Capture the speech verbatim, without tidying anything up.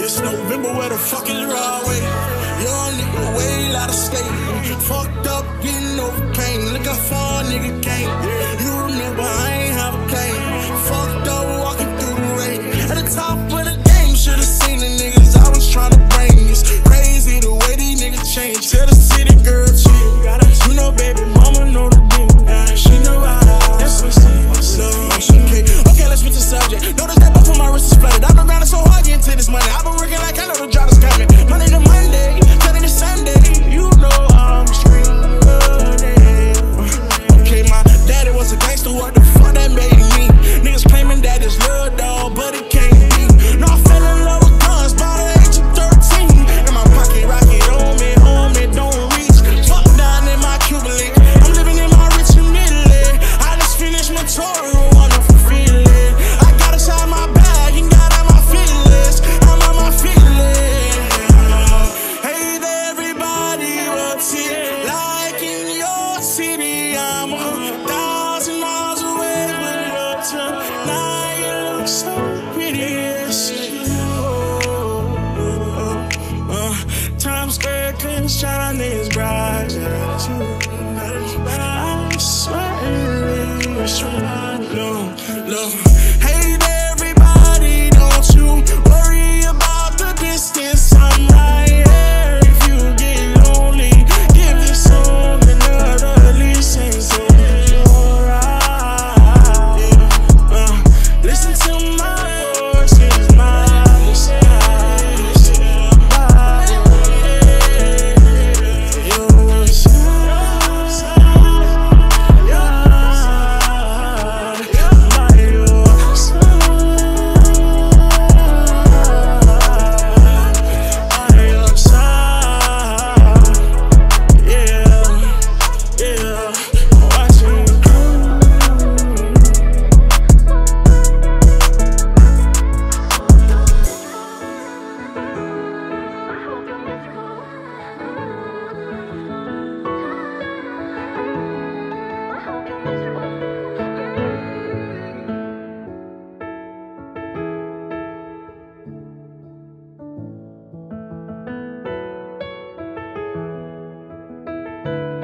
It's November, where the fuck is wrong with it? Young nigga, way out of state. Fucked up, getting over pain. Look how far nigga came. You remember, I ain't have a plane. Fucked up, walking through the rain. At the top of the game, should've seen the niggas I was trying to bring. It's crazy the way these niggas change. Tell the city girl, chill. You know, baby, mama know the deal. She know how to. That's what's so okay. Okay, let's switch the subject. Notice that both of my wrists is flooded. I've been grinding so hard getting to this money. I've been working like I know the job is coming. Monday to Monday, Sunday to Sunday. You know I'm screaming. Okay, my daddy was a gangster. What the fuck that made me? Niggas claiming that it's love, dog, but it can't be. No, I fell in love with guns by the age of thirteen. In my pocket, rocket on me, on me, don't reach. Fuck down in my Cuban link. I'm living in my rich and Italy. I just finished my tour. Thank you.